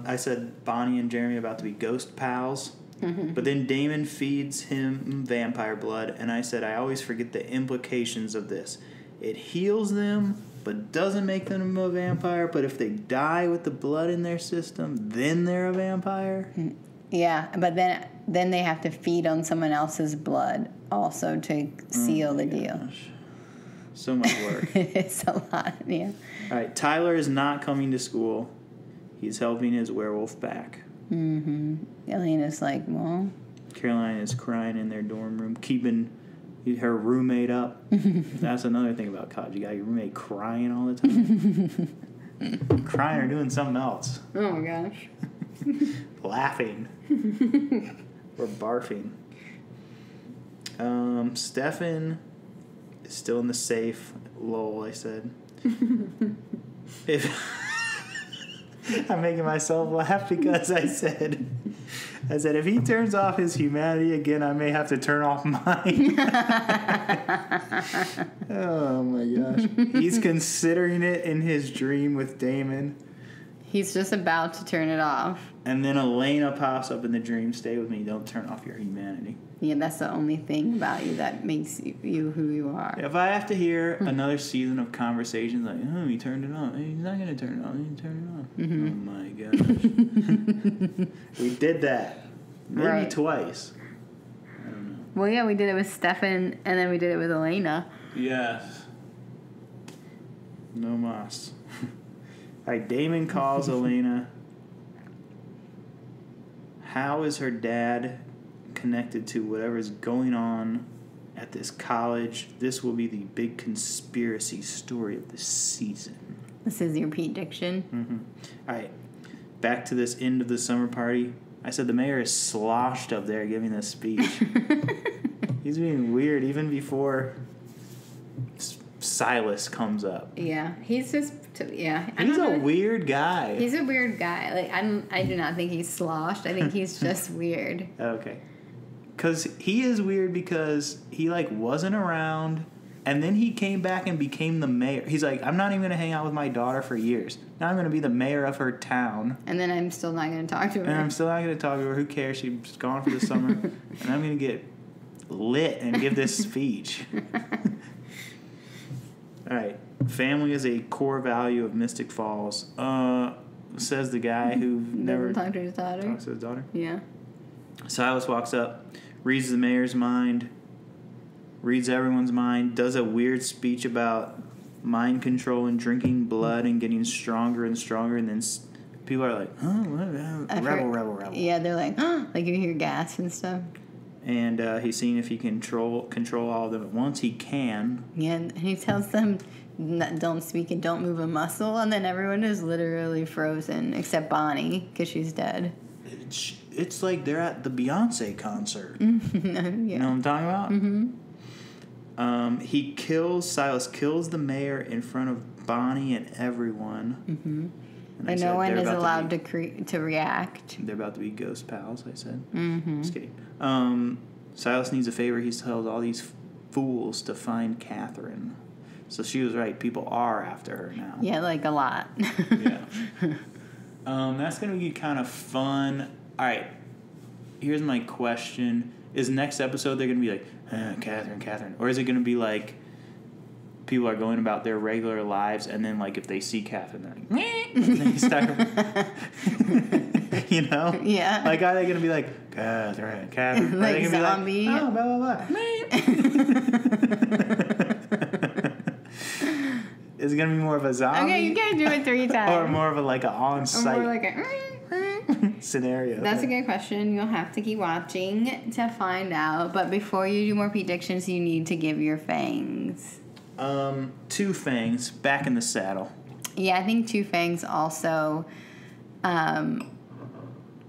I said Bonnie and Jeremy about to be ghost pals. Mm-hmm. But then Damon feeds him vampire blood, and I said, I always forget the implications of this. It heals them, but doesn't make them a vampire. But if they die with the blood in their system, then they're a vampire. Mm-hmm. Yeah, but then they have to feed on someone else's blood also to seal the deal. So much work. It's a lot, yeah. All right, Tyler is not coming to school. He's helping his werewolf back. Mm-hmm. Elena's like, well... Caroline is crying in their dorm room, keeping her roommate up. That's another thing about college. You got your roommate crying all the time. Crying or doing something else. Oh, my gosh. Laughing. We're barfing. Stefan is still in the safe. Lol, I said. I'm making myself laugh because I said, if he turns off his humanity again, I may have to turn off mine. Oh, my gosh. He's considering it in his dream with Damon. He's just about to turn it off. And then Elena pops up in the dream. Stay with me. Don't turn off your humanity. Yeah, that's the only thing about you that makes you who you are. If I have to hear another season of conversations like, oh, he turned it on. He's not going to turn it on. He turned it on. Oh, my gosh. We did that. Maybe twice. I don't know. Well, yeah, we did it with Stefan, and then we did it with Elena. Yes. No mas. All right, Damon calls Elena. How is her dad connected to whatever's going on at this college? This will be the big conspiracy story of the season. This is your prediction? Mm-hmm. All right, back to this end of the summer party. I said the mayor is sloshed up there giving this speech. He's being weird even before Silas comes up. Yeah, he's just... he's a weird guy. He's a weird guy. Like I do not think he's sloshed. I think he's just weird. Okay, because he is weird because he wasn't around, and then he came back and became the mayor. He's like, I'm not even gonna hang out with my daughter for years. Now I'm gonna be the mayor of her town. And then I'm still not gonna talk to her. And I'm still not gonna talk to her. Who cares? She's gone for the summer, and I'm gonna get lit and give this speech. All right. Family is a core value of Mystic Falls, says the guy who never talked to his daughter. Talks to his daughter. Yeah. Silas walks up, reads the mayor's mind, reads everyone's mind, does a weird speech about mind control and drinking blood and getting stronger and stronger, and then people are like, "Oh, rebel." Yeah, they're like, "Oh," like you hear gas and stuff. And he's seeing if he can control all of them at once. He can. Yeah, and he tells them, don't speak and don't move a muscle. And then everyone is literally frozen, except Bonnie, because she's dead. It's like they're at the Beyonce concert. Yeah. You know what I'm talking about? Mm-hmm. Silas kills the mayor in front of Bonnie and everyone. Mm-hmm. And no one is allowed to react. They're about to be ghost pals, I said. Mm-hmm. Just kidding. Silas needs a favor. He's told all these fools to find Katherine. So she was right. People are after her now. Yeah, like a lot. Yeah. That's going to be kind of fun. All right. Here's my question. Is next episode they're going to be like, Katherine? Or is it going to be like... people are going about their regular lives, and then, if they see Katherine, they're like, meh. You know? Yeah. Are they going to be like, Katherine? Like are they going to be like, oh, blah, blah, blah, Is it going to be more of a zombie? Okay, you can't do it 3 times. Or more of a, an on-site. Or more like a scenario. That's a good question. You'll have to keep watching to find out. But before you do more predictions, you need to give your fangs. 2 fangs back in the saddle. Yeah, I think 2 fangs also.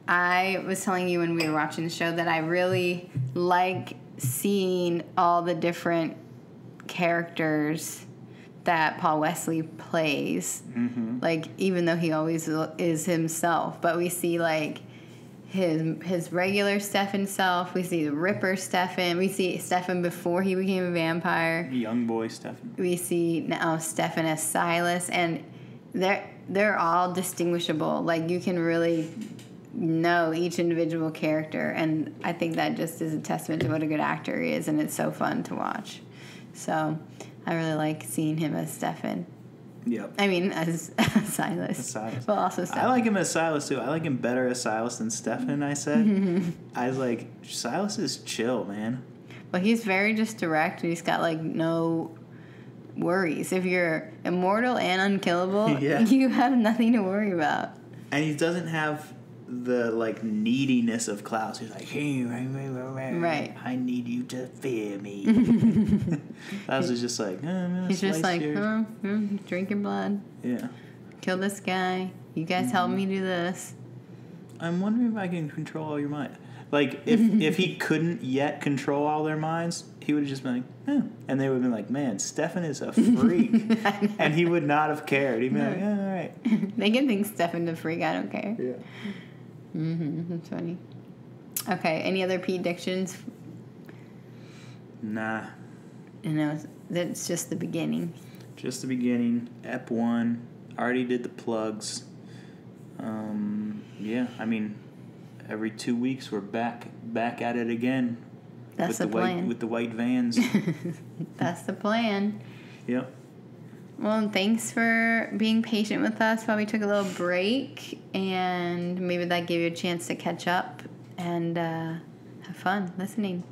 I was telling you when we were watching the show that I really like seeing all the different characters that Paul Wesley plays. Mm-hmm. Even though he always is himself, but we see his regular Stefan self. We see the Ripper Stefan. We see Stefan before he became a vampire. Young boy Stefan. We see now Stefan as Silas, and they're all distinguishable. You can really know each individual character, and I think that just is a testament to what a good actor he is, and it's so fun to watch. So I really like seeing him as Stefan. Yep. I mean, as Silas. As Silas. Well, also Stefan. I like him as Silas, too. I like him better as Silas than Stefan, I said. Mm-hmm. I was like, Silas is chill, man. Well, he's very just direct, and he's got, no worries. If you're immortal and unkillable, you have nothing to worry about. And he doesn't have the, neediness of Klaus. He's like, hey, right. I need you to fear me. Klaus is just like, he's just like, drinking blood. Yeah. Kill this guy. You guys help me do this. I'm wondering if I can control all your mind. Like, if he couldn't yet control all their minds, he would have just been like, oh. And they would have been like, man, Stefan is a freak. And he would not have cared. He'd be like, yeah, all right. They can think Stefan's a freak. I don't care. Yeah. That's funny. Okay, any other predictions? Nah. You know, that's just the beginning. Just the beginning. Ep 1. Already did the plugs. Yeah, I mean... Every 2 weeks, we're back at it again. That's the plan. With the white vans. That's the plan. Yep. Well, thanks for being patient with us while we took a little break, and maybe that gave you a chance to catch up and have fun listening.